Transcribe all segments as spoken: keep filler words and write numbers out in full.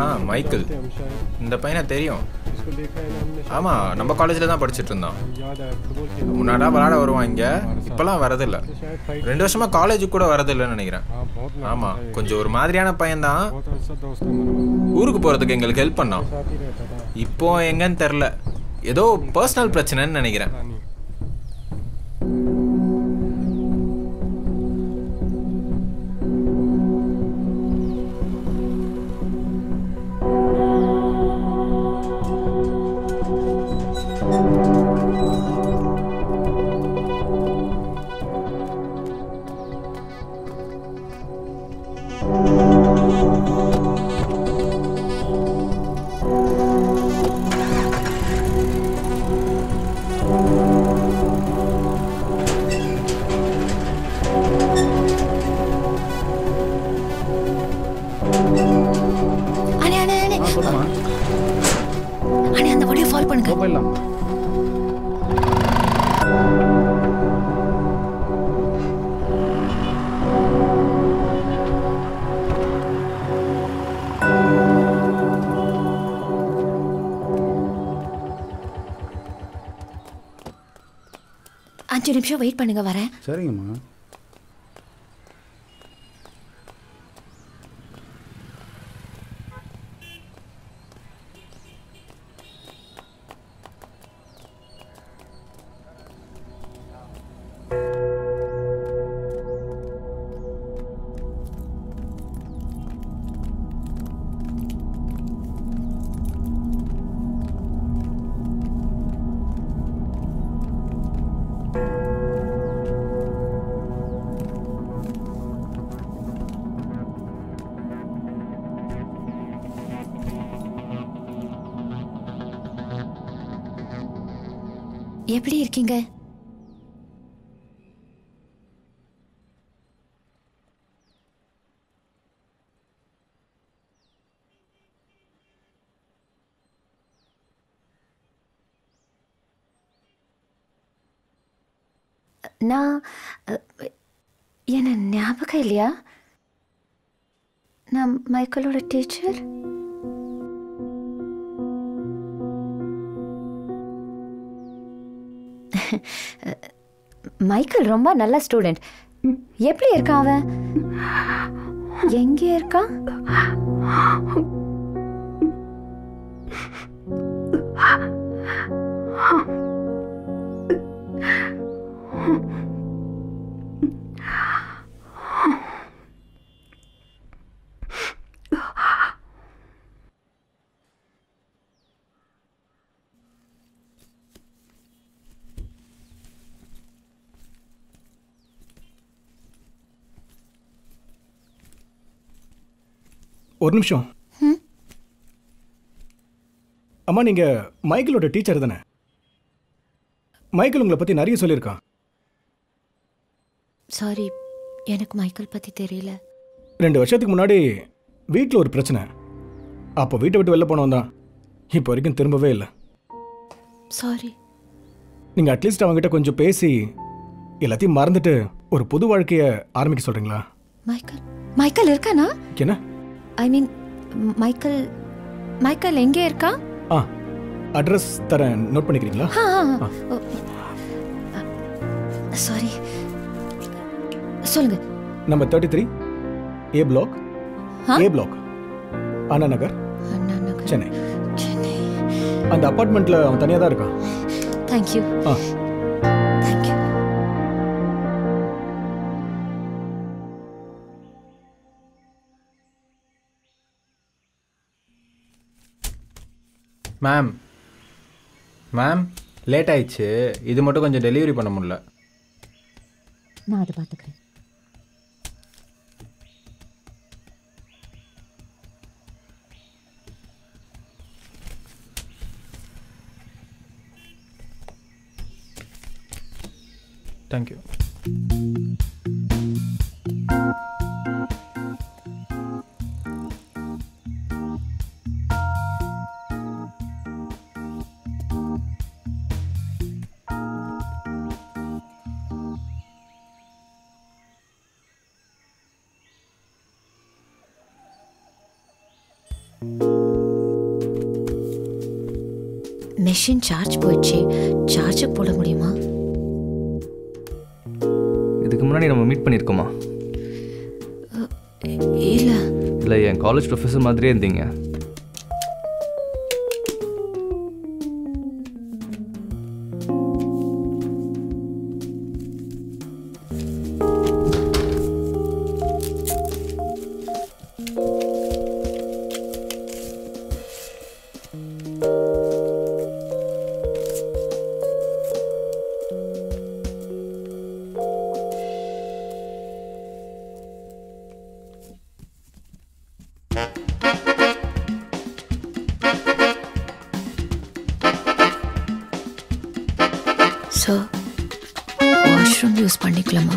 Ah, Michael. This guy is known. Ama, number college la dhaan padichittirundhaan. Munada valada varuvaanga. Ippala varadilla. Rendu varshama college ku kuda varadilla nu nenikiren. Ama, konja oru maadhiriyana paiyan dhaan. Oorukku poradhukku engalukku help pannaan. Ippo engan therilla. Edho personal prachanai nu nenikiren. I'm sure wait பண்ணுங்க வரேன் சரிங்கம்மா எப்படி இருக்கீங்க நான் என்ன ஞாபகம் இல்லையா நான் மைக்கேலோட teacher Michael romba nalla student. Eppadi irka avan? Enge irka? ஒரு நிமிஷம் ம் அம்மா நீங்க மைக்கேலோட டீச்சர் தானே மைக்கேல் உங்களை பத்தி நிறைய சொல்லிருக்கான் சாரி எனக்கு மைக்கேல் பத்தி தெரியல ரெண்டு வருஷத்துக்கு முன்னாடி வீட்ல ஒரு பிரச்சனை அப்ப வீட்டை விட்டு வெளிய போனவன் தான் இப்போ வரைக்கும் திரும்பவே இல்ல சாரி நீங்க அட்லீஸ்ட் அவங்க கிட்ட கொஞ்சம் பேசி எல்லாத்தையும் மறந்துட்டு ஒரு புது வாழ்க்கையை ஆரம்பிக்க சொல்றீங்களா மைக்கேல் மைக்கேல் இருக்கானா என்ன I mean, Michael... Michael, எங்கே இருக்கா? ஆ, address தரேன் நோட் பண்ணிக்கிறீங்களா? ஆ, sorry. சொல்லுங்க. Number thirty-three, A block, A block, Anna Nagar, Chennai. Chennai. அந்த அப்பார்ட்மெண்ட்ல அவன் தனியா தான் இருக்கான். Thank you. ஆ. மேம் மேம் லேட் ஆயிடுச்சு இது மட்டும் கொஞ்சம் டெலிவரி பண்ண முடியல நான் அதை பார்த்துக்கிறேன் thank you Machine charge poichu charge poda mudiyuma idukku munadi nama meet pannirukoma illa illa en college professor maadhiriye irundinga So, washroom use pannikalama.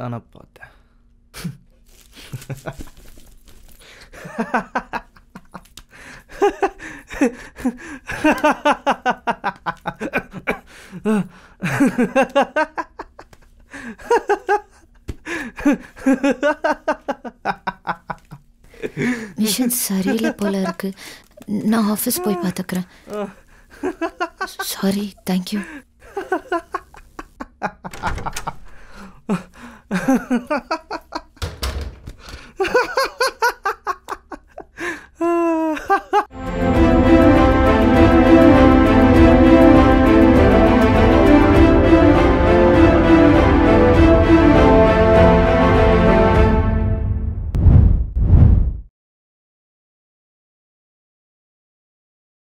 Dana pata. Mission sariyile pola irukku. Na office poi paathukuren. Sorry, thank you. Ha ha ha.